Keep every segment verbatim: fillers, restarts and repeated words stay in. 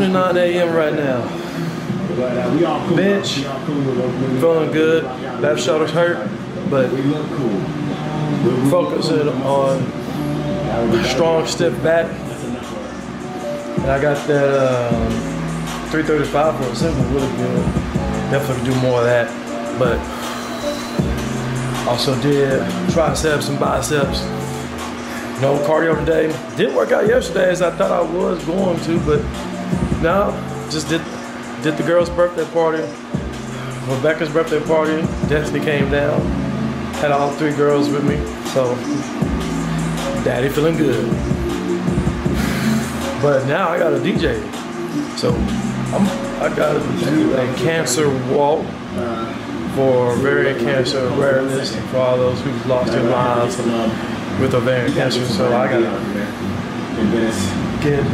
approximately nine A M right now. Bench, feeling good. Left shoulder's hurt, but focusing on strong step back. And I got that um, three thirty-five for a simple, really good. Definitely could do more of that, but also did triceps and biceps. No cardio today. Didn't work out yesterday as I thought I was going to, but no, just did did the girls' birthday party, Rebecca's birthday party. Destiny came down, had all three girls with me, so daddy feeling good. But now I got a D J, so I'm, I got to do a cancer walk for ovarian cancer awareness and for all those who've lost their lives with ovarian cancer, so I gotta get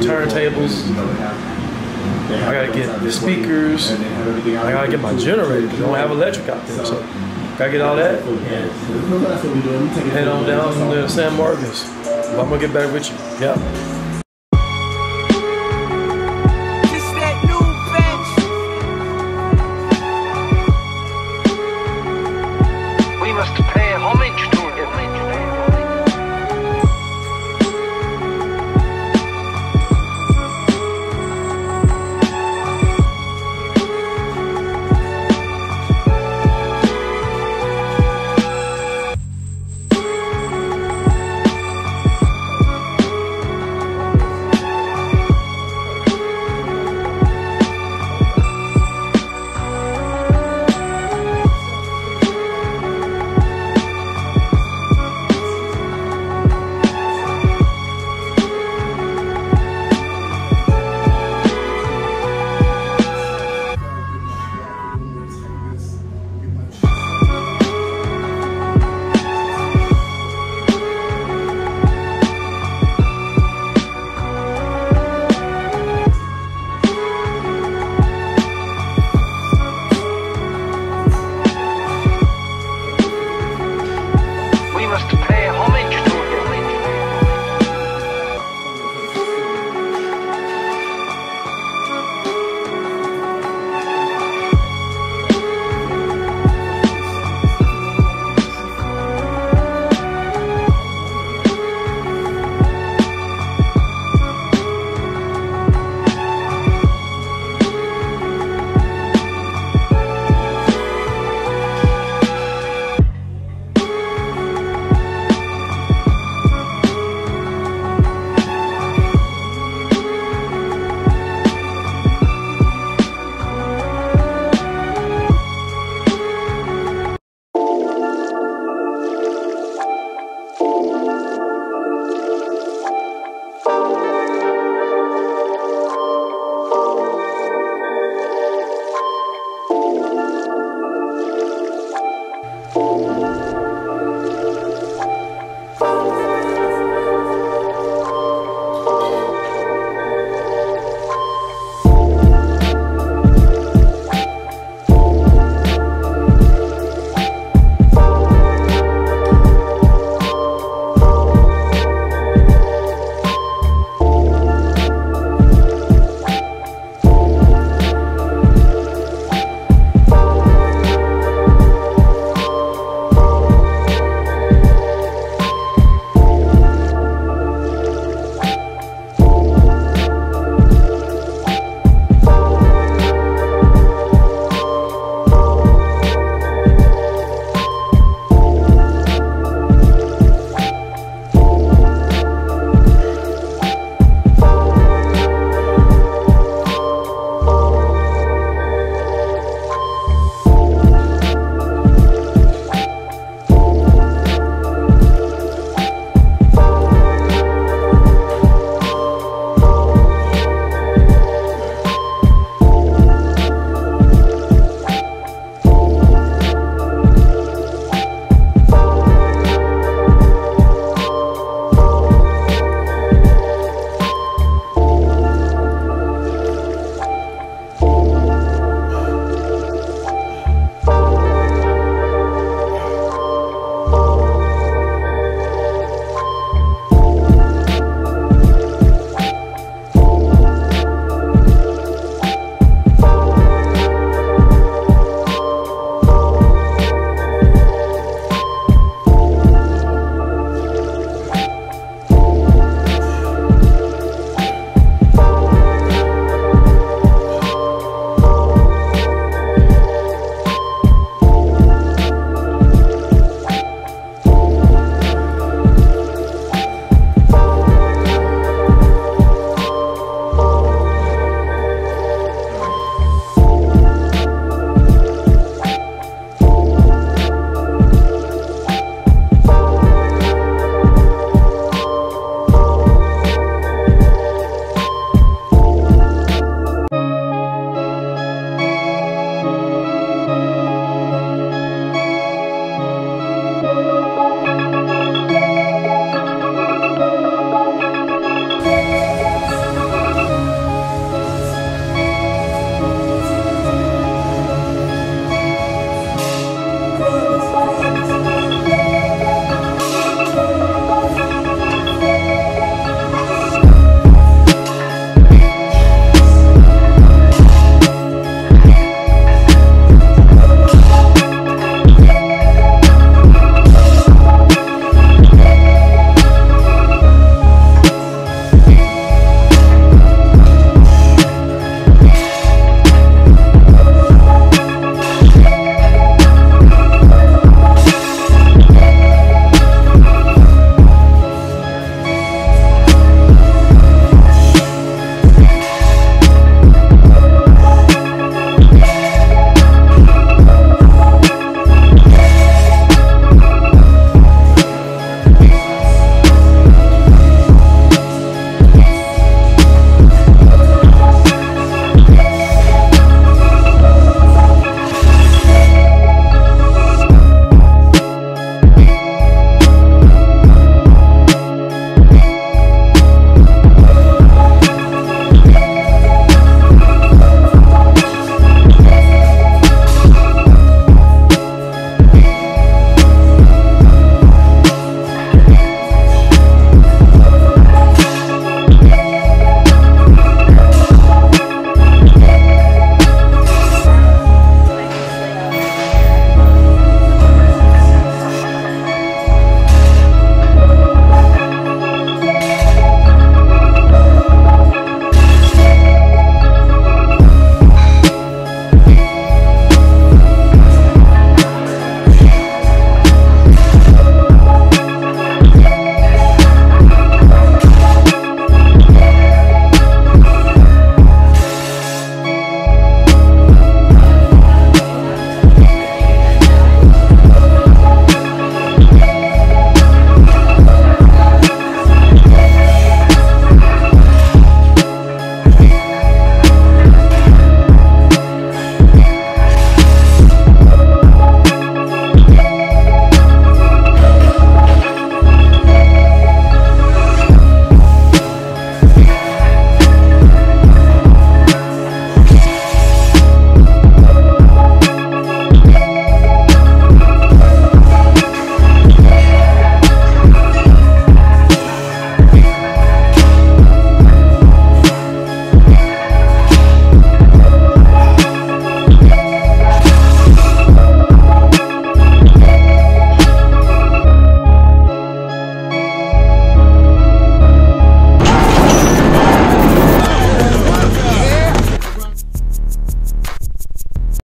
turntables, I gotta get the speakers, I gotta get my generator, because I don't have electric out there, so gotta get all that. Head on down to San Marcos. Well, I'm gonna get back with you. Yeah. Must pay homage.